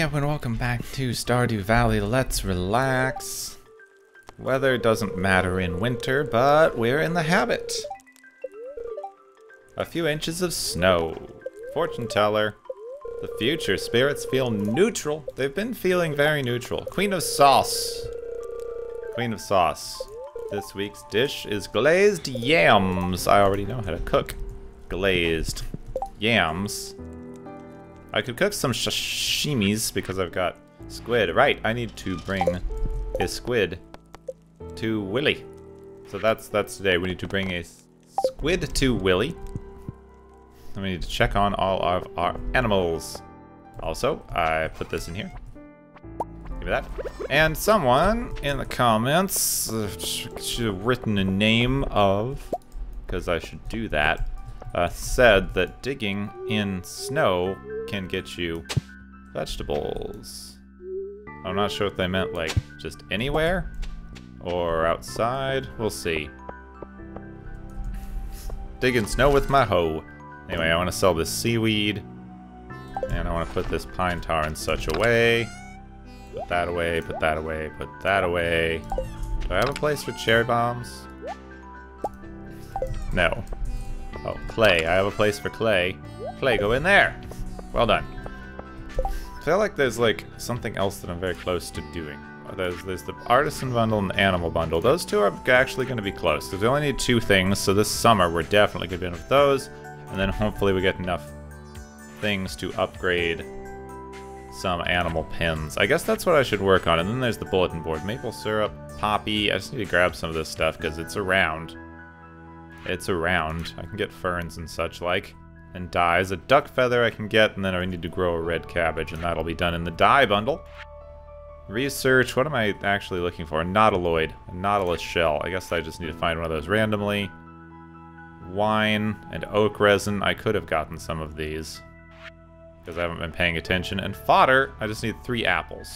Gepwin, welcome back to Stardew Valley. Let's relax. Weather doesn't matter in winter, but we're in the habit. A few inches of snow. Fortune teller. The future spirits feel neutral. They've been feeling very neutral. Queen of Sauce. Queen of Sauce. This week's dish is glazed yams. I already know how to cook glazed yams. I could cook some sashimis because I've got squid. Right, I need to bring a squid to Willy. So that's today. We need to bring a squid to Willy. And we need to check on all of our animals. Also, I put this in here. Give me that. And someone in the comments should have written a name of, because I should do that, said that digging in snow can get you vegetables. I'm not sure if they meant like just anywhere or outside. We'll see. Digging snow with my hoe. Anyway, I want to sell this seaweed, and I want to put this pine tar in such a way. Put that away, put that away, put that away. Do I have a place for cherry bombs? No. Oh, clay. I have a place for clay. Clay, go in there! Well done. I feel like there's like something else that I'm very close to doing. There's the artisan bundle and the animal bundle. Those two are actually going to be close because we only need two things. So this summer we're definitely going to be done with those, and then hopefully we get enough things to upgrade some animal pins. I guess that's what I should work on. And then there's the bulletin board, maple syrup, poppy. I just need to grab some of this stuff because it's around. It's around. I can get ferns and such like. And dyes. A duck feather I can get, and then I need to grow a red cabbage, and that'll be done in the dye bundle. Research, what am I actually looking for? A nautiloid, a nautilus shell. I guess I just need to find one of those randomly. Wine and oak resin. I could have gotten some of these because I haven't been paying attention. And fodder, I just need 3 apples,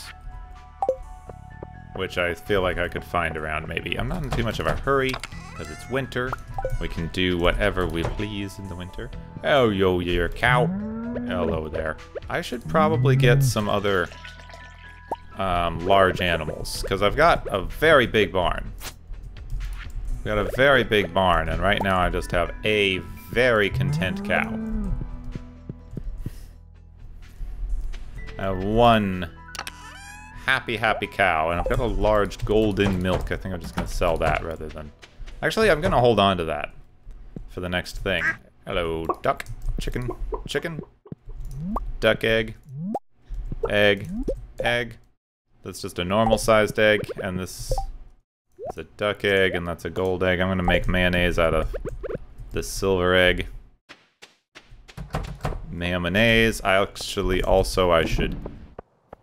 which I feel like I could find around maybe. I'm not in too much of a hurry because it's winter. We can do whatever we please in the winter. Oh, yo, your cow. Hello there. I should probably get some other large animals, because I've got a very big barn. I've got a very big barn, and right now I just have a very content cow. I have one happy, happy cow, and I've got a large golden milk. I think I'm just going to sell that rather than... Actually, I'm going to hold on to that for the next thing. Hello, duck, chicken, chicken, duck, egg, egg, egg. That's just a normal-sized egg, and this is a duck egg, and that's a gold egg. I'm going to make mayonnaise out of this silver egg. Mayonnaise. I actually also, I should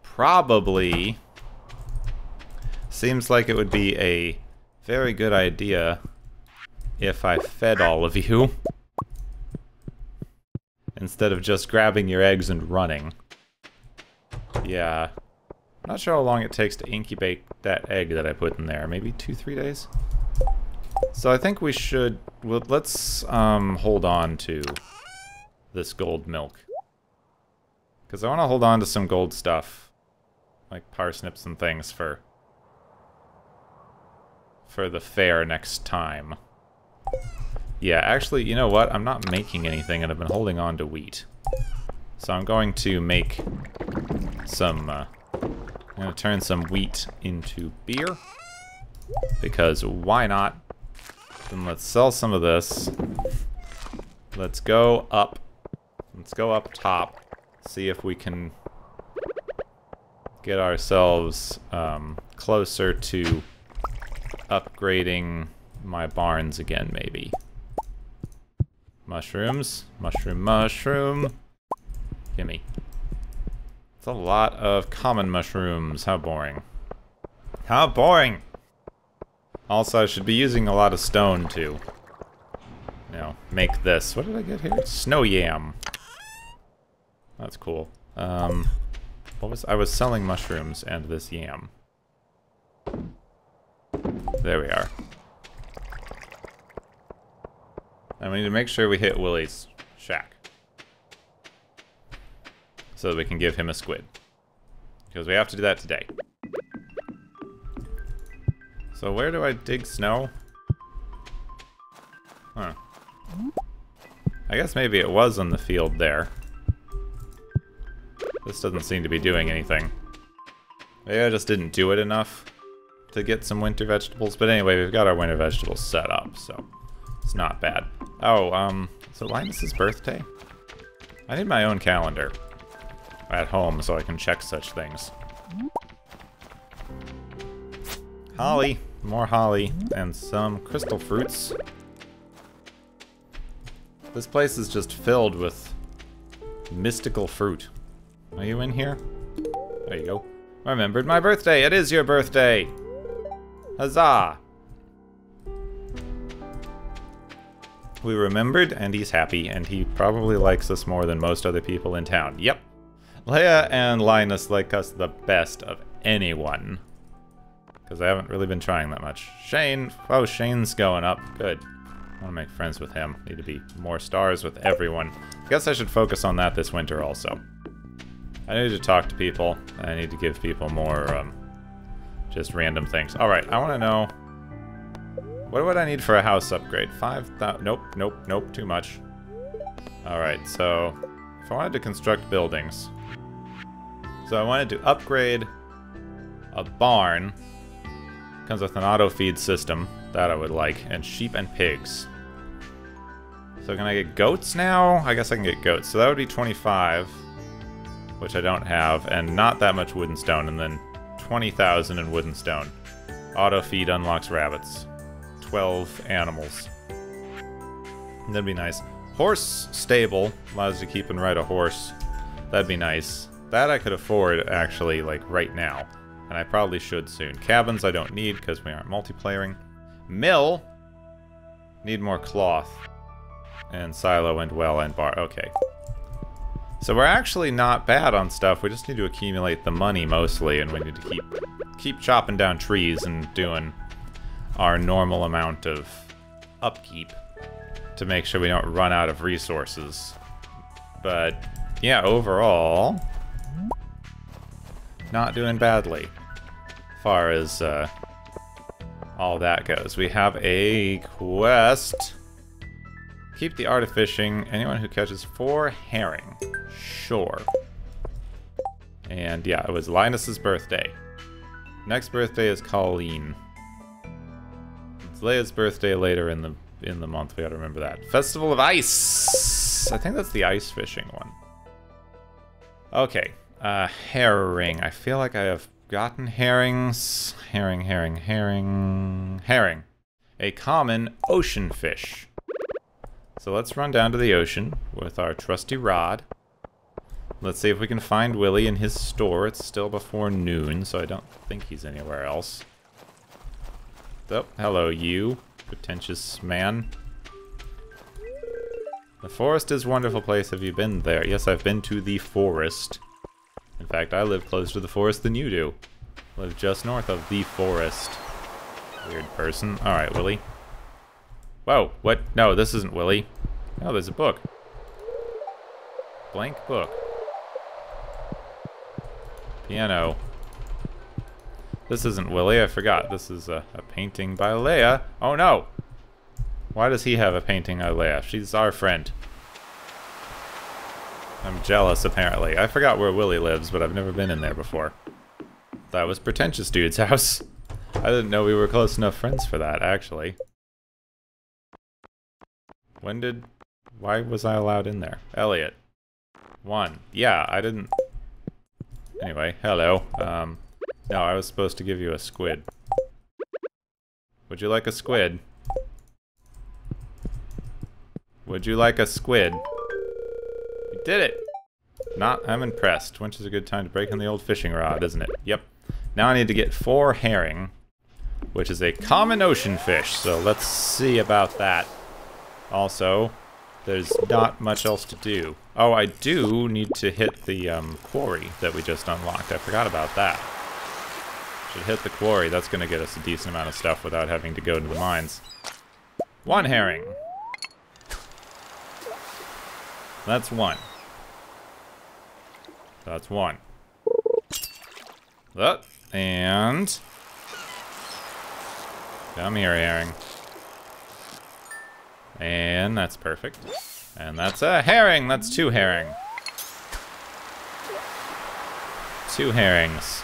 probably... Seems like it would be a very good idea if I fed all of you. Instead of just grabbing your eggs and running. Yeah. I'm not sure how long it takes to incubate that egg that I put in there. Maybe 2-3 days? So I think we should... Well, let's hold on to this gold milk. Because I want to hold on to some gold stuff. Like parsnips and things for the fair next time. Yeah, actually, you know what? I'm not making anything, and I've been holding on to wheat. So I'm going to make some, I'm going to turn some wheat into beer. Because why not? Then let's sell some of this. Let's go up. Let's go up top. See if we can get ourselves closer to upgrading my barns again, maybe. Mushrooms. Mushroom, mushroom. Gimme. It's a lot of common mushrooms. How boring. How boring! Also, I should be using a lot of stone, too. Now, make this. What did I get here? Snow yam. That's cool. I was selling mushrooms and this yam. There we are. And we need to make sure we hit Willy's shack. So that we can give him a squid. because we have to do that today. So where do I dig snow? Huh. I guess maybe it was on the field there. This doesn't seem to be doing anything. Maybe I just didn't do it enough to get some winter vegetables. But anyway, we've got our winter vegetables set up, so it's not bad. Oh, is it Linus's birthday? I need my own calendar at home so I can check such things. Holly, more holly, and some crystal fruits. This place is just filled with mystical fruit. Are you in here? There you go. Remembered my birthday! It is your birthday! Huzzah! We remembered, and he's happy, and he probably likes us more than most other people in town. Yep. Leah and Linus like us the best of anyone. Because I haven't really been trying that much. Shane! Oh, Shane's going up. Good. I want to make friends with him. Need to be more stars with everyone. I guess I should focus on that this winter also. I need to talk to people. I need to give people more, just random things. Alright, I want to know... what would I need for a house upgrade? 5,000... Nope, nope, nope, too much. Alright, so... if I wanted to construct buildings... so I wanted to upgrade a barn. Comes with an auto-feed system. That I would like. And sheep and pigs. So can I get goats now? I guess I can get goats. So that would be 25... which I don't have, and not that much wooden stone, and then 20,000 in wooden stone. Auto feed unlocks rabbits. 12 animals. That'd be nice. Horse stable allows you to keep and ride a horse. That'd be nice. That I could afford, actually, like right now. And I probably should soon. Cabins I don't need, because we aren't multiplayering. Mill! Need more cloth. And silo and well and bar. Okay. So we're actually not bad on stuff, we just need to accumulate the money mostly, and we need to keep chopping down trees and doing our normal amount of upkeep to make sure we don't run out of resources. But yeah, overall, not doing badly as far as all that goes. We have a quest. Keep the art of fishing. Anyone who catches 4 herring. Sure. And yeah, it was Linus's birthday. Next birthday is Colleen. It's Leah's birthday later in the month. We gotta remember that. Festival of Ice. I think that's the ice fishing one. Okay. Herring. I feel like I have gotten herrings. Herring. A common ocean fish. So let's run down to the ocean with our trusty rod. Let's see if we can find Willy in his store. It's still before noon, so I don't think he's anywhere else. Oh, hello you, pretentious man. The forest is a wonderful place. Have you been there? Yes, I've been to the forest. In fact, I live closer to the forest than you do. I live just north of the forest. Weird person. Alright, Willy. Whoa, what? No, this isn't Willy. No, there's a book. Blank book. Piano. This isn't Willy, I forgot. This is a painting by Leah. Oh no! Why does he have a painting by Leah? She's our friend. I'm jealous, apparently. I forgot where Willy lives, but I've never been in there before. That was pretentious dude's house. I didn't know we were close enough friends for that, actually. Why was I allowed in there? Elliott. 1. Yeah, I didn't... Anyway, hello. No, I was supposed to give you a squid. Would you like a squid? Would you like a squid? We did it! I'm impressed. Winter's a good time to break on the old fishing rod, isn't it? Yep. Now I need to get 4 herring, which is a common ocean fish, so let's see about that. Also, there's not much else to do. Oh, I do need to hit the quarry that we just unlocked. I forgot about that. Should hit the quarry. That's going to get us a decent amount of stuff without having to go into the mines. 1 herring. That's 1. That and come here, herring. And that's perfect. And that's a herring. That's two herring. Two herrings.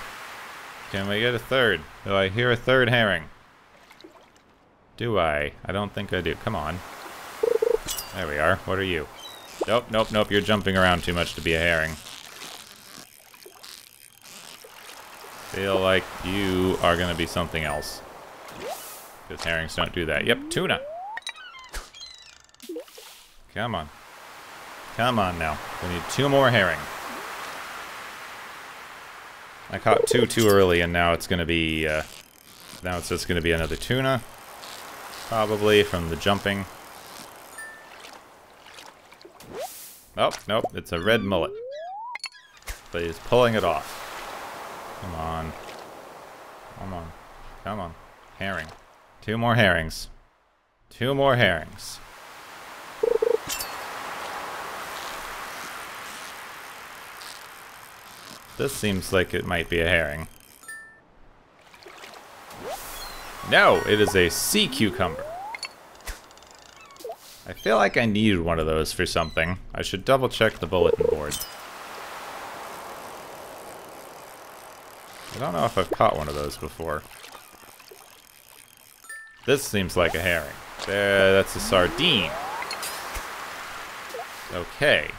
Can we get a third? Do I hear a third herring? Do I? I don't think I do. Come on. There we are. What are you? Nope, nope, nope. You're jumping around too much to be a herring. Feel like you are gonna be something else. Because herrings don't do that. Yep, tuna. Come on. Come on now. We need two more herring. I caught two too early and now it's gonna be, now it's just gonna be another tuna. Probably from the jumping. Oh, nope, it's a red mullet. But he's pulling it off. Come on. Come on. Come on. Herring. Two more herrings. Two more herrings. This seems like it might be a herring. No, it is a sea cucumber. I feel like I needed one of those for something. I should double check the bulletin board. I don't know if I've caught one of those before. This seems like a herring. There, that's a sardine. Okay.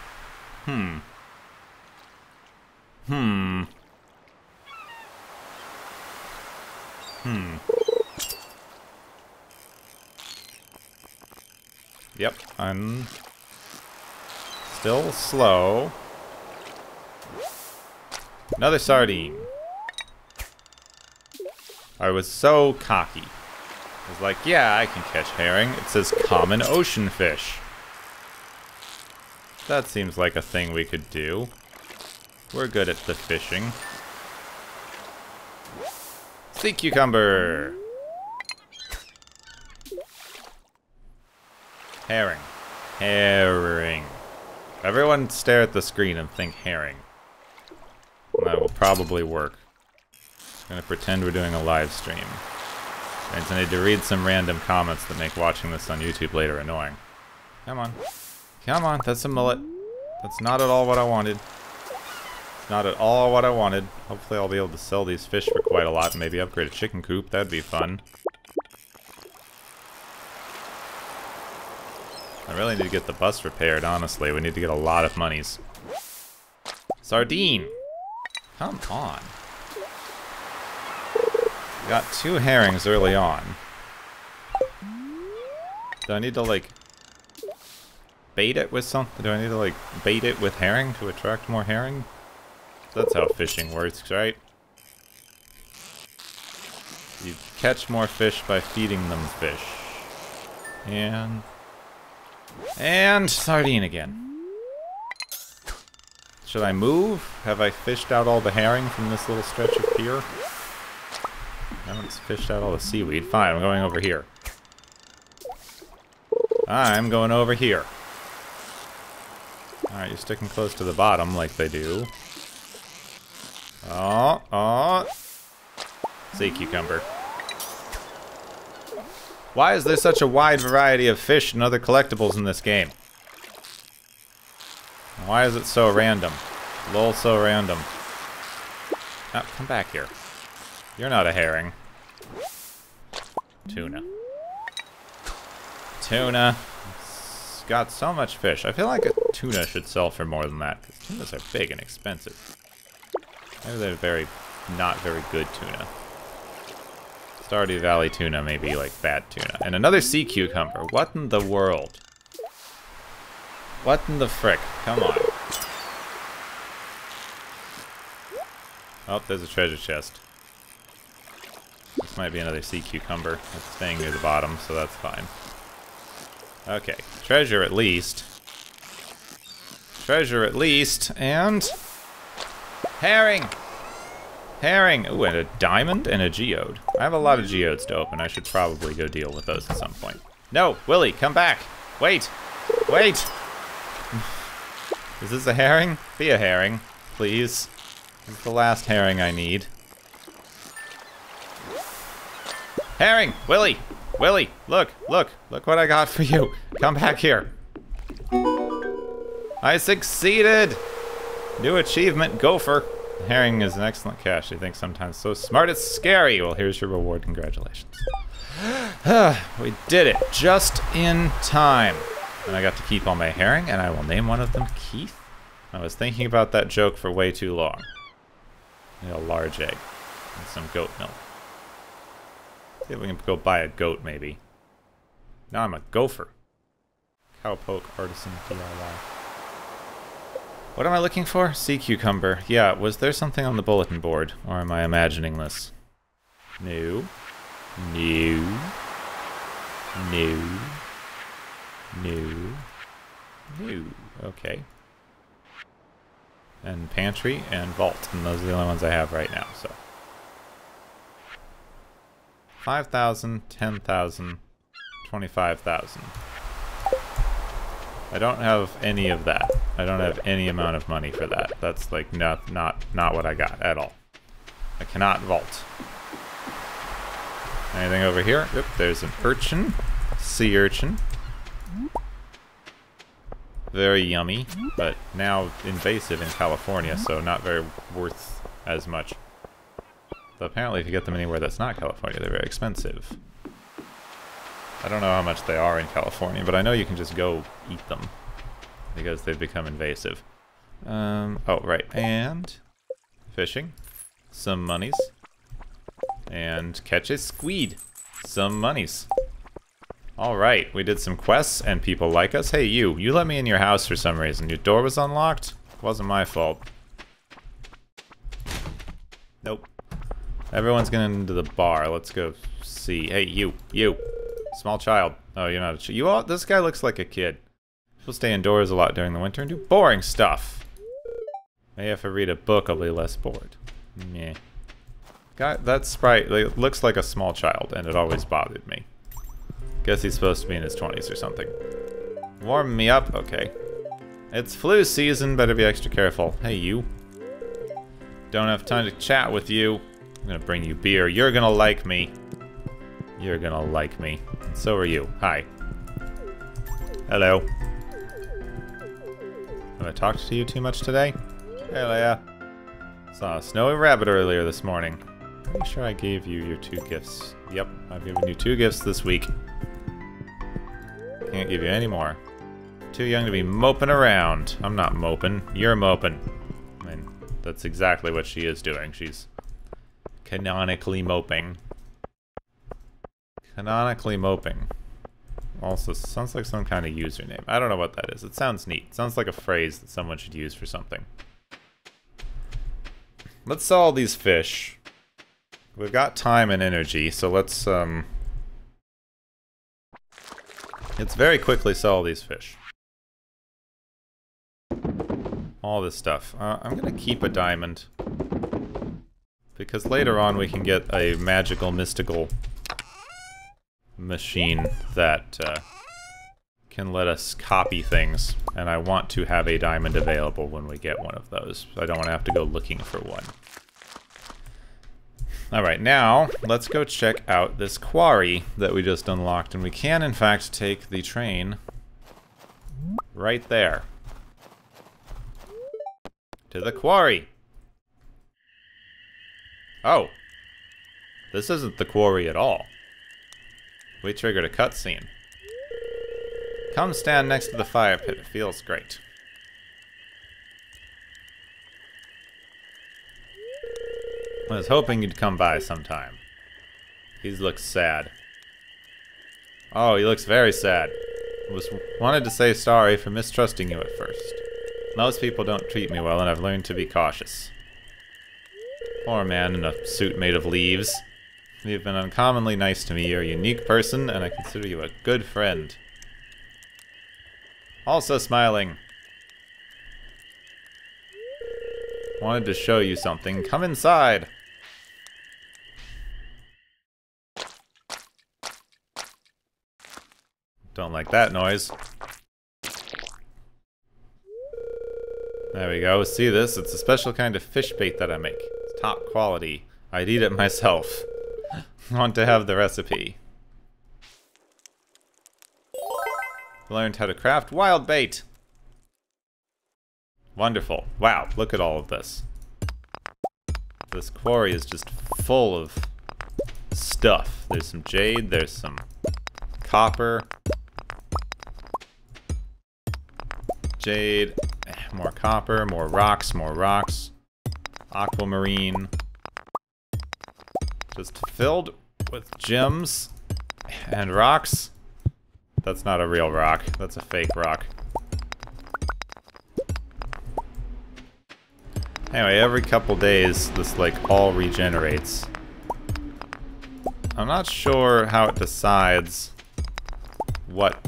Yep, I'm still slow. Another sardine. I was so cocky. I was like, yeah, I can catch herring. It says common ocean fish. That seems like a thing we could do. We're good at the fishing. Sea cucumber! Herring. Herring. Everyone stare at the screen and think herring. That will probably work. I'm gonna pretend we're doing a live stream. And I need to read some random comments that make watching this on YouTube later annoying. Come on. Come on, that's a mullet. That's not at all what I wanted. Not at all what I wanted. Hopefully I'll be able to sell these fish for quite a lot and maybe upgrade a chicken coop. That'd be fun. I really need to get the bus repaired, honestly. We need to get a lot of monies. Sardine! Come on. We got two herrings early on. Do I need to, like, bait it with something? Do I need to, like, bait it with herring to attract more herring? That's how fishing works, right? You catch more fish by feeding them fish. And sardine again. Should I move? Have I fished out all the herring from this little stretch of pier? I haven't fished out all the seaweed. Fine, I'm going over here. I'm going over here. Alright, you're sticking close to the bottom like they do. Oh, oh. Sea cucumber. Why is there such a wide variety of fish and other collectibles in this game? Why is it so random? Lol, so random. Oh, come back here. You're not a herring. Tuna. Tuna. It's got so much fish. I feel like a tuna should sell for more than that, because tunas are big and expensive. Maybe they're not very good tuna. Stardew Valley tuna may be like bad tuna. And another sea cucumber. What in the world? What in the frick? Come on. Oh, there's a treasure chest. This might be another sea cucumber. It's staying near the bottom, so that's fine. Okay, treasure at least. Treasure at least, and... herring! Herring! Ooh, and a diamond and a geode. I have a lot of geodes to open. I should probably go deal with those at some point. No! Willy, come back! Wait! Wait! Is this a herring? Be a herring, please. It's the last herring I need. Herring! Willy! Willy! Look! Look! Look what I got for you! Come back here! I succeeded! New achievement, Gopher! Herring is an excellent catch. They think sometimes so smart it's scary. Well, here's your reward. Congratulations. We did it just in time. And I got to keep all my herring, and I will name one of them Keith. I was thinking about that joke for way too long. I need a large egg and some goat milk. See if we can go buy a goat, maybe. Now I'm a gopher. Cowpoke artisan DIY. What am I looking for? Sea cucumber. Yeah, was there something on the bulletin board? Or am I imagining this? No. No. No. No. No. Okay. And pantry and vault. And those are the only ones I have right now, so. 5,000, 10,000, 25,000. I don't have any of that. I don't have any amount of money for that. That's like not what I got at all. I cannot vault. Anything over here? Yep, there's an urchin. Sea urchin. Very yummy, but now invasive in California, so not very worth as much. But apparently if you get them anywhere that's not California, they're very expensive. I don't know how much they are in California, but I know you can just go eat them because they've become invasive. Oh, right, and fishing, some monies, and catch a squid, some monies. All right, we did some quests and people like us. Hey, you let me in your house for some reason. Your door was unlocked? It wasn't my fault. Nope. Everyone's going into the bar. Let's go see. Hey, you. Small child. Oh, you're not a child. You all. This guy looks like a kid. People stay indoors a lot during the winter and do boring stuff. Maybe if I read a book, I'll be less bored. Meh. God, that sprite looks like a small child, and it always bothered me. Guess he's supposed to be in his 20s or something. Warm me up. Okay. It's flu season. Better be extra careful. Hey, you. Don't have time to chat with you. I'm gonna bring you beer. You're gonna like me. You're gonna like me. So are you. Hi. Hello. Have I talked to you too much today? Hey, Leah. Saw a snowy rabbit earlier this morning. Pretty sure I gave you your 2 gifts. Yep, I've given you 2 gifts this week. Can't give you any more. Too young to be moping around. I'm not moping. You're moping. I mean, that's exactly what she is doing. She's canonically moping. Canonically moping. Also sounds like some kind of username. I don't know what that is. It sounds neat. It sounds like a phrase that someone should use for something. Let's sell all these fish. We've got time and energy, so let's very quickly sell all these fish. All this stuff. I'm gonna keep a diamond. Because later on we can get a magical, mystical machine that can let us copy things, and I want to have a diamond available when we get one of those. I don't want to have to go looking for one. Alright, now let's go check out this quarry that we just unlocked, and we can in fact take the train right there to the quarry. Oh, this isn't the quarry at all. We triggered a cutscene. Come stand next to the fire pit. It feels great. I was hoping you'd come by sometime. He looks sad. Oh, he looks very sad. Wanted to say sorry for mistrusting you at first. Most people don't treat me well, and I've learned to be cautious. Poor man in a suit made of leaves. You've been uncommonly nice to me. You're a unique person, and I consider you a good friend. Also smiling. Wanted to show you something. Come inside. Don't like that noise. There we go. See this? It's a special kind of fish bait that I make. It's top quality. I'd eat it myself. Want to have the recipe. Learned how to craft wild bait. Wonderful. Wow, look at all of this. This quarry is just full of stuff. There's some jade, there's some copper. Jade, more copper, more rocks, aquamarine. Just filled with gems and rocks. That's not a real rock, that's a fake rock. Anyway, every couple days this like all regenerates. I'm not sure how it decides what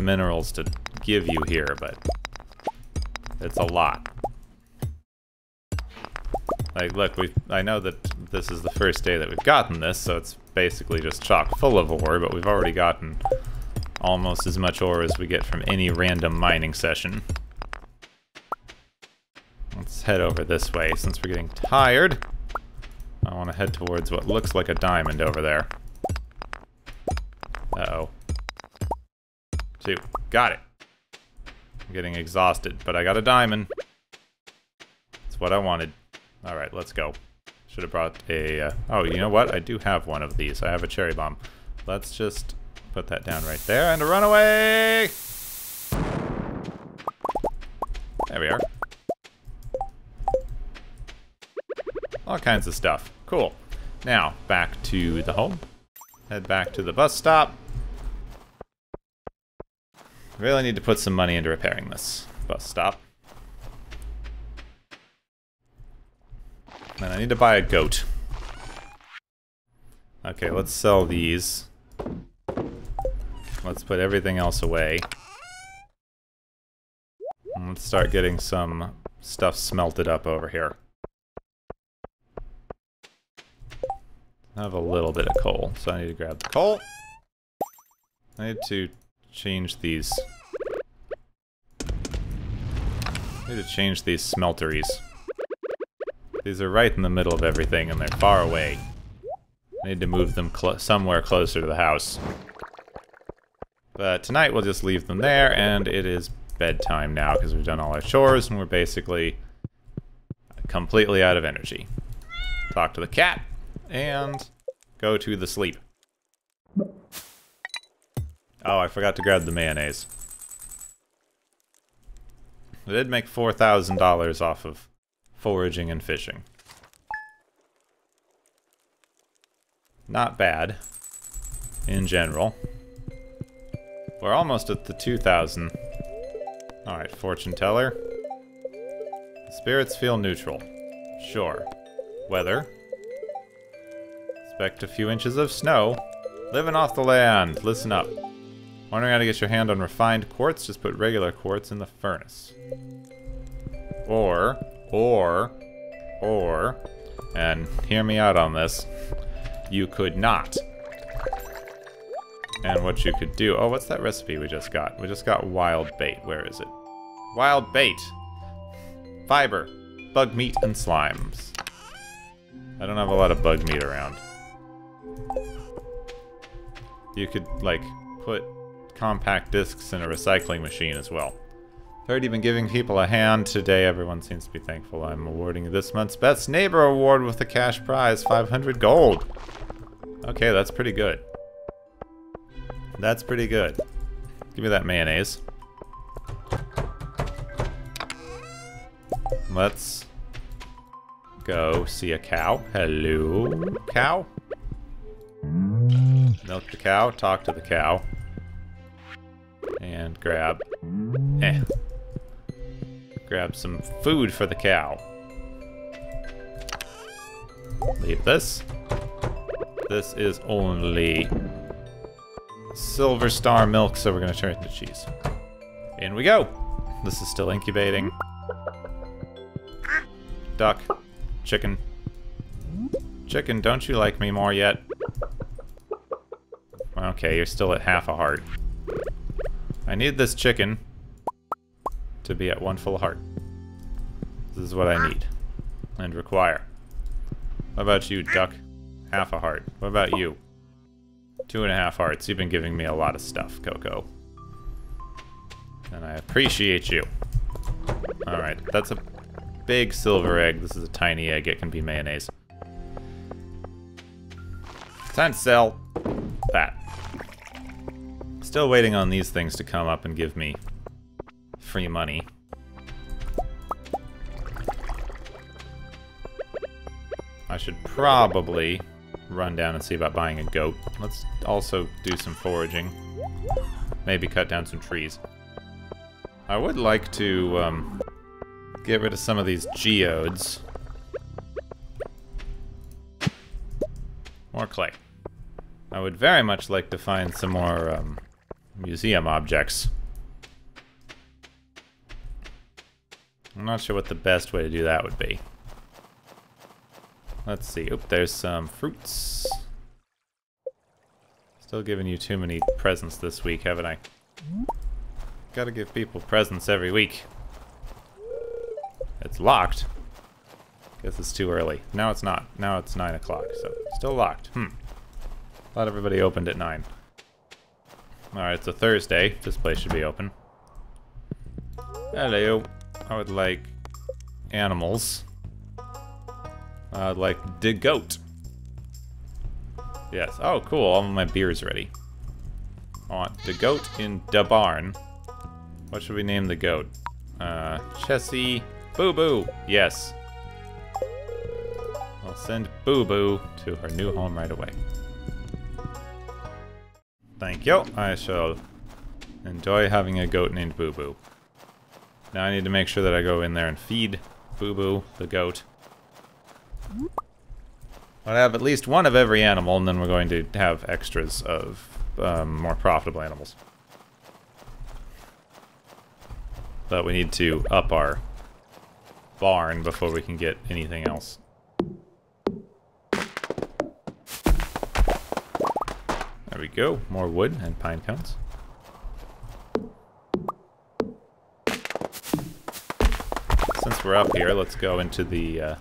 minerals to give you here, but it's a lot. Like, look, I know that this is the first day that we've gotten this, so it's basically just chock full of ore, but we've already gotten almost as much ore as we get from any random mining session. Let's head over this way. Since we're getting tired, I want to head towards what looks like a diamond over there. Uh-oh. Two. Got it. I'm getting exhausted, but I got a diamond. That's what I wanted. Alright, let's go. Should have brought a... oh, you know what? I do have one of these. I have a cherry bomb. Let's just put that down right there and run away! There we are. All kinds of stuff. Cool. Now, back to the home. Head back to the bus stop. Really need to put some money into repairing this bus stop. And I need to buy a goat. Okay, let's sell these. Let's put everything else away. And let's start getting some stuff smelted up over here. I have a little bit of coal, so I need to grab the coal. I need to change these. I need to change these smelteries. These are right in the middle of everything, and they're far away. I need to move them somewhere closer to the house. But tonight we'll just leave them there, and it is bedtime now because we've done all our chores, and we're basically completely out of energy. Talk to the cat, and go to the sleep. Oh, I forgot to grab the mayonnaise. I did make $4,000 off of foraging and fishing. Not bad in general. We're almost at the 2,000. Alright, fortune teller. Spirits feel neutral. Sure. Weather. Expect a few inches of snow. Living off the land. Listen up. Wondering how to get your hand on refined quartz? Just put regular quartz in the furnace. Or, and hear me out on this, you could not. And what you could do, oh, what's that recipe we just got? We just got wild bait, where is it? Wild bait! Fiber, bug meat, and slimes. I don't have a lot of bug meat around. You could, like, put compact discs in a recycling machine as well. Heard you've been giving people a hand today. Everyone seems to be thankful. I'm awarding you this month's Best Neighbor Award with a cash prize, 500 gold. Okay, that's pretty good. That's pretty good. Give me that mayonnaise. Let's go see a cow. Hello, cow. Milk the cow, talk to the cow. And grab... Grab some food for the cow. Leave this. This is only Silver Star milk, so we're gonna turn it into cheese. In we go. This is still incubating. Duck. Chicken. Chicken, don't you like me more yet? Okay, you're still at half a heart. I need this chicken to be at one full heart. This is what I need and require. What about you, duck? Half a heart. What about you? 2.5 hearts. You've been giving me a lot of stuff, Coco. And I appreciate you. Alright, that's a big silver egg. This is a tiny egg. It can be mayonnaise. Time to sell that. Still waiting on these things to come up and give me free money. I should probably run down and see about buying a goat. Let's also do some foraging. Maybe cut down some trees. I would like to get rid of some of these geodes. More clay. I would very much like to find some more museum objects. I'm not sure what the best way to do that would be. Let's see. Oop, there's some fruits. Still giving you too many presents this week, haven't I? Gotta give people presents every week. It's locked. Guess it's too early. Now it's not. Now it's 9 o'clock, so still locked. Thought everybody opened at 9. Alright, it's a Thursday. This place should be open. Hello. I would like animals. I'd like the goat. Yes. Oh, cool. All of my beer's ready. I want the goat in the barn. What should we name the goat? Chessie Boo Boo. Yes. I'll send Boo Boo to her new home right away. Thank you. I shall enjoy having a goat named Boo Boo. Now I need to make sure that I go in there and feed Boo Boo, the goat. I'll have at least one of every animal, and then we're going to have extras of more profitable animals. But we need to up our barn before we can get anything else. There we go. More wood and pine cones. Since we're up here, let's go into the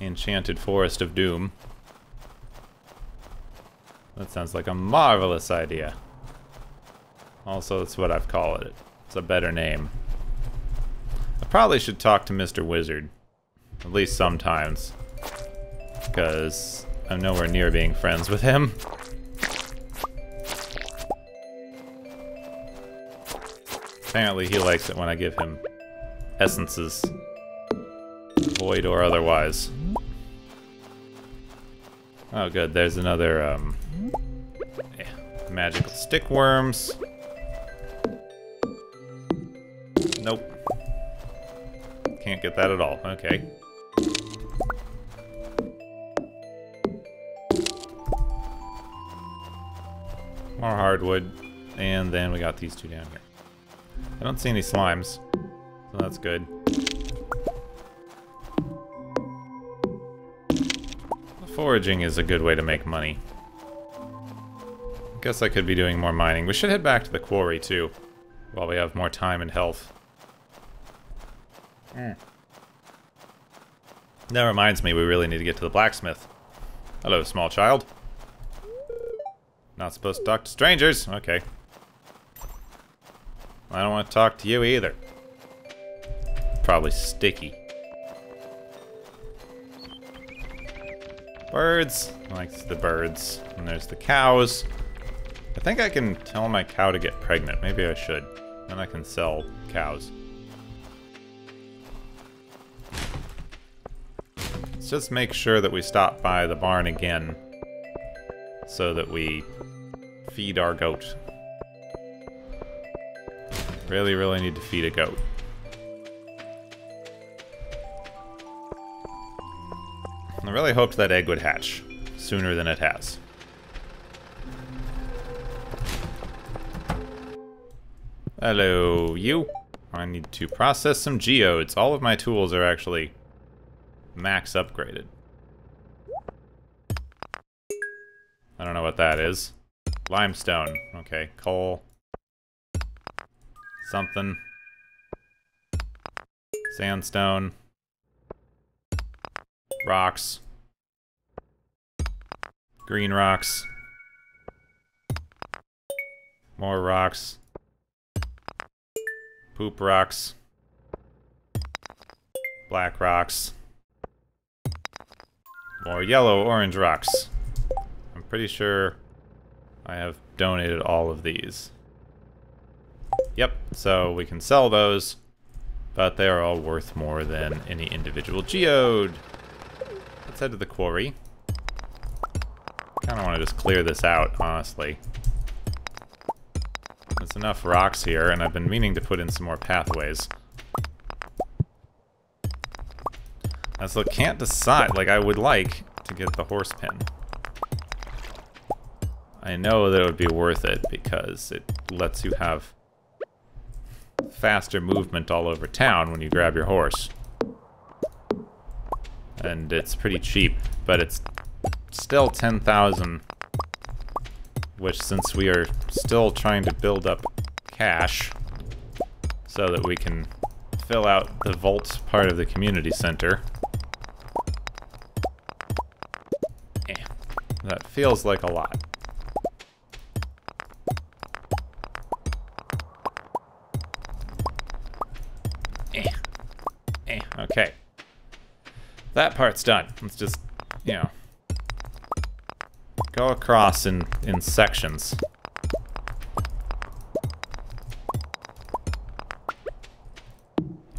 Enchanted Forest of Doom. That sounds like a marvelous idea. Also, that's what I've called it. It's a better name. I probably should talk to Mr. Wizard. At least sometimes. Because I'm nowhere near being friends with him. Apparently he likes it when I give him essences. Void or otherwise. Oh good, there's another magical stick worms. Nope. Can't get that at all. Okay. More hardwood. And then we got these two down here. I don't see any slimes, so that's good. Foraging is a good way to make money. I guess I could be doing more mining. We should head back to the quarry too, while we have more time and health. That reminds me, we really need to get to the blacksmith. Hello, small child. Not supposed to talk to strangers. Okay. I don't want to talk to you either. Probably sticky. Birds. I like the birds. And there's the cows. I think I can tell my cow to get pregnant. Maybe I should. Then I can sell cows. Let's just make sure that we stop by the barn again so that we feed our goat. Really, really need to feed a goat. I really hoped that egg would hatch sooner than it has. Hello, you. I need to process some geodes. All of my tools are actually max upgraded. I don't know what that is. Limestone. Okay, coal. Something. Sandstone. Rocks. Green rocks. More rocks. Poop rocks. Black rocks. More yellow, orange rocks. I'm pretty sure I have donated all of these. Yep, so we can sell those, but they are all worth more than any individual geode. Let's head to the quarry. Kinda wanna just clear this out, honestly. There's enough rocks here, and I've been meaning to put in some more pathways. I still can't decide, like I would like to get the horse pin. I know that it would be worth it because it lets you have faster movement all over town when you grab your horse. And it's pretty cheap, but it's still 10,000, which since we are still trying to build up cash so that we can fill out the vault part of the community center. That feels like a lot. Okay. That part's done. Let's just, you know, go across in sections.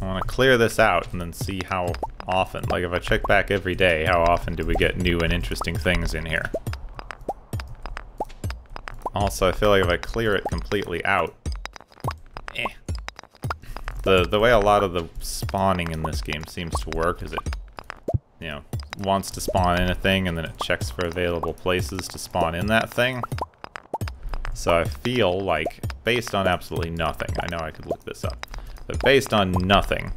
I want to clear this out and then see how often, like if I check back every day, how often do we get new and interesting things in here. Also, I feel like if I clear it completely out, The way a lot of the spawning in this game seems to work is it, you know, wants to spawn in a thing and then it checks for available places to spawn in that thing. So I feel like, based on absolutely nothing, I know I could look this up, but based on nothing,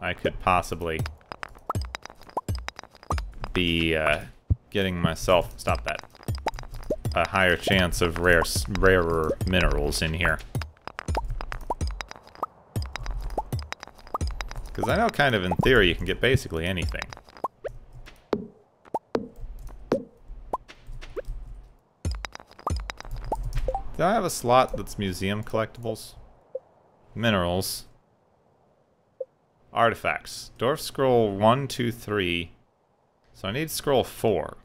I could possibly be getting myself, stop that, a higher chance of rarer minerals in here. Because I know kind of in theory you can get basically anything. Do I have a slot that's museum collectibles? Minerals. Artifacts. Dwarf Scroll 1, 2, 3. So I need Scroll 4.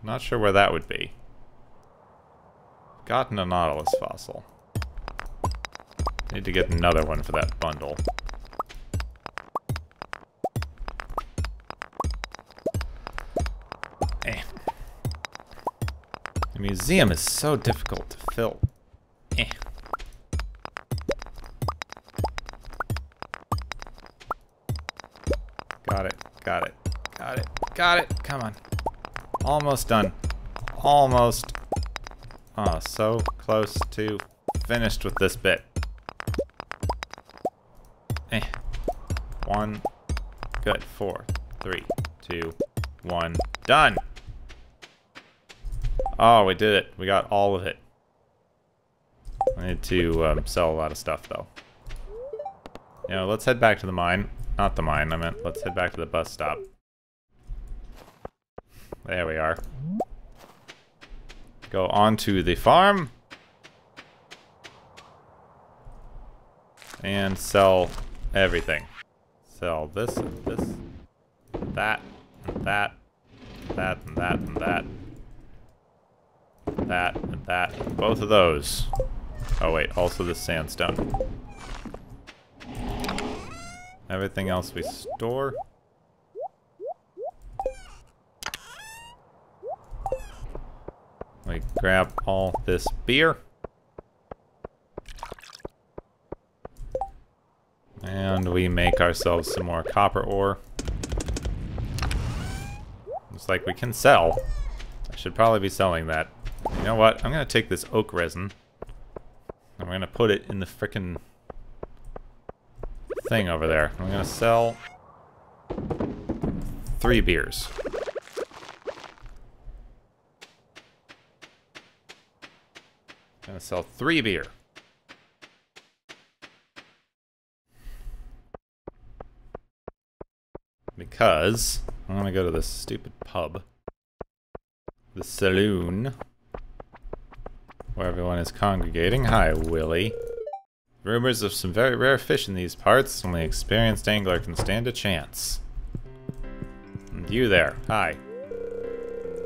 I'm not sure where that would be. Gotten a Nautilus fossil. Need to get another one for that bundle. The museum is so difficult to fill. Got it, got it, got it, got it, come on. Almost done, almost. Oh, so close to finished with this bit. One, good, 4, 3, 2, 1, done. Oh, we did it. We got all of it. I need to sell a lot of stuff, though. You know, let's head back to the mine. Not the mine, I meant let's head back to the bus stop. There we are. Go on to the farm. And sell everything. Sell this, and this, and that, and that, and that, and that, and that. That and that. Both of those. Oh wait, also the sandstone. Everything else we store. We grab all this beer. And we make ourselves some more copper ore. Looks like we can sell. I should probably be selling that. You know what? I'm gonna take this oak resin. I'm gonna put it in the frickin' thing over there. I'm gonna sell 3 beers. I'm gonna sell 3 beer. Because I'm gonna go to this stupid pub. The saloon. Where everyone is congregating. Hi, Willy. Rumors of some very rare fish in these parts. Only an experienced angler can stand a chance. And you there. Hi.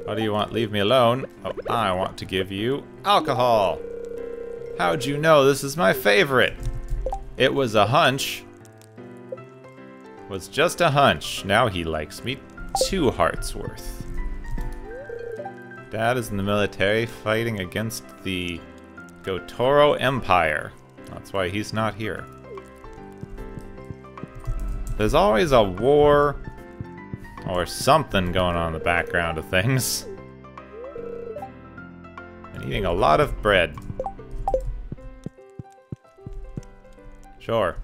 How do you want? Leave me alone. Oh, I want to give you alcohol. How'd you know this is my favorite? It was a hunch. Was just a hunch. Now he likes me. 2 hearts worth. Dad is in the military fighting against the Gotoro Empire. That's why he's not here. There's always a war or something going on in the background of things. And eating a lot of bread. Sure.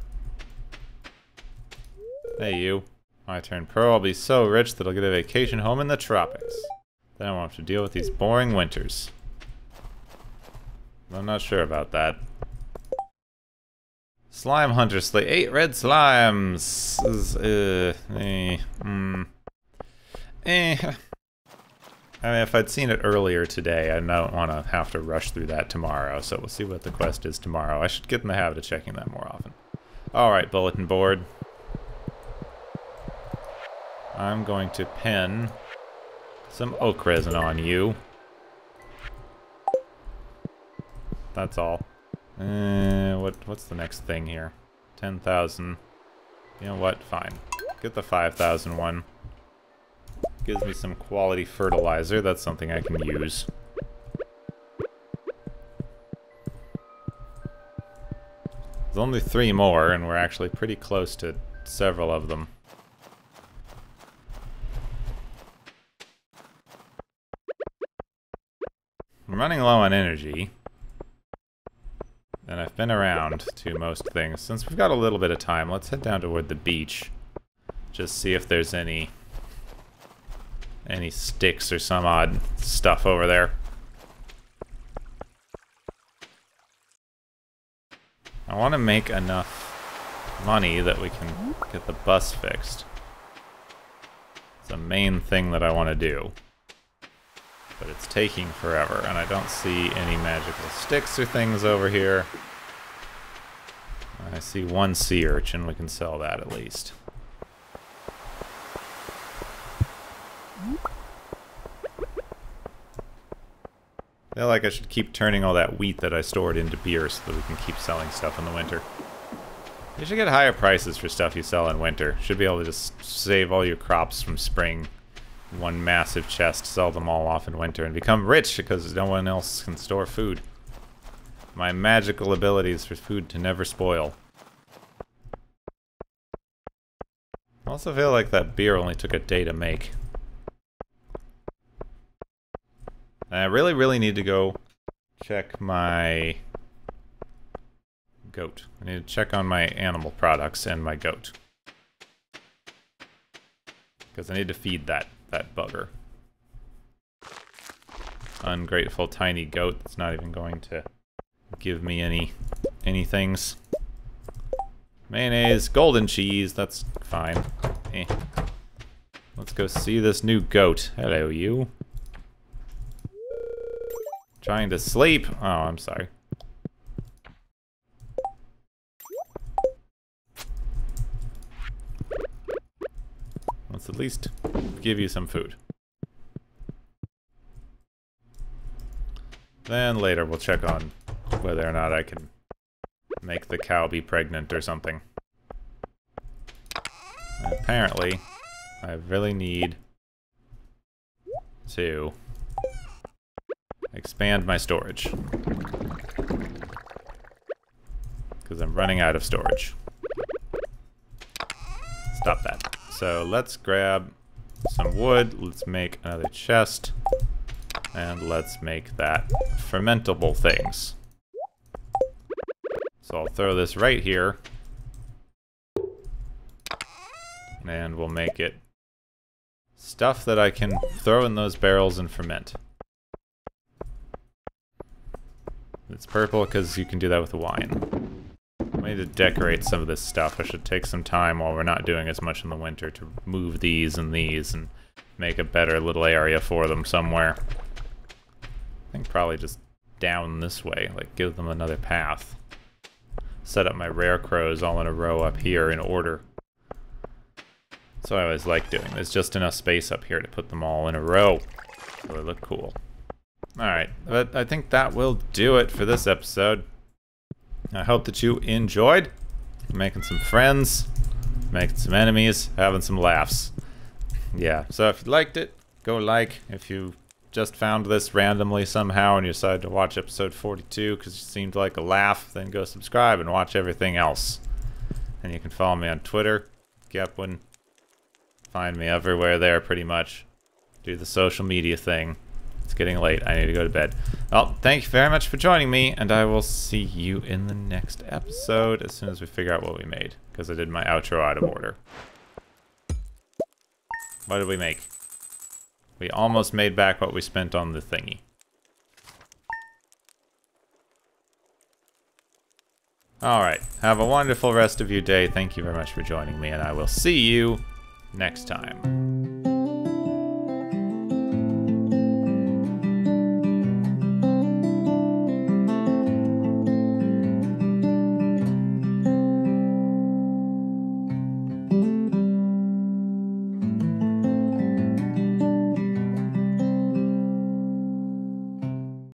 Hey, you. When I turn pro, I'll be so rich that I'll get a vacation home in the tropics. Then I won't have to deal with these boring winters. I'm not sure about that. Slime hunter slay 8 red slimes. I mean, if I'd seen it earlier today, I don't want to have to rush through that tomorrow. So we'll see what the quest is tomorrow. I should get in the habit of checking that more often. All right, bulletin board. I'm going to pin some oak resin on you. That's all. What's the next thing here? 10,000. You know what? Fine. Get the 5,000 one. Gives me some quality fertilizer. That's something I can use. There's only 3 more, and we're actually pretty close to several of them. I'm running low on energy. And I've been around to most things. Since we've got a little bit of time, let's head down toward the beach. Just see if there's any sticks or some odd stuff over there. I want to make enough money that we can get the bus fixed. It's the main thing that I want to do. But it's taking forever, and I don't see any magical sticks or things over here. I see 1 sea urchin. We can sell that at least. I feel like I should keep turning all that wheat that I stored into beer so that we can keep selling stuff in the winter. You should get higher prices for stuff you sell in winter. Should be able to just save all your crops from spring. 1 massive chest, sell them all off in winter, and become rich because no one else can store food. My magical abilities for food to never spoil. I also feel like that beer only took a day to make. And I really, really need to go check my goat. I need to check on my animal products and my goat. Because I need to feed that bugger. Ungrateful tiny goat that's not even going to give me any things. Mayonnaise, golden cheese, that's fine. Let's go see this new goat. Hello, you. Trying to sleep. Oh, I'm sorry. Let's at least give you some food. Then later we'll check on whether or not I can make the cow be pregnant or something. And apparently, I really need to expand my storage. Because I'm running out of storage. Stop that. So let's grab some wood, let's make another chest, and let's make that fermentable things. So I'll throw this right here, and we'll make it stuff that I can throw in those barrels and ferment. It's purple because you can do that with wine. I need to decorate some of this stuff. I should take some time while we're not doing as much in the winter to move these and make a better little area for them somewhere. I think probably just down this way, like give them another path. Set up my rare crows all in a row up here in order. That's what I always like doing. There's just enough space up here to put them all in a row, so they look cool. Alright, but I think that will do it for this episode. I hope that you enjoyed making some friends, making some enemies, having some laughs. Yeah, so if you liked it, go like. If you just found this randomly somehow and you decided to watch episode 42 because it seemed like a laugh, then go subscribe and watch everything else. And you can follow me on Twitter, Gepwin. Find me everywhere there, pretty much. Do the social media thing. It's getting late. I need to go to bed. Well, thank you very much for joining me, and I will see you in the next episode as soon as we figure out what we made, because I did my outro out of order. What did we make? We almost made back what we spent on the thingy. Alright, have a wonderful rest of your day. Thank you very much for joining me, and I will see you next time.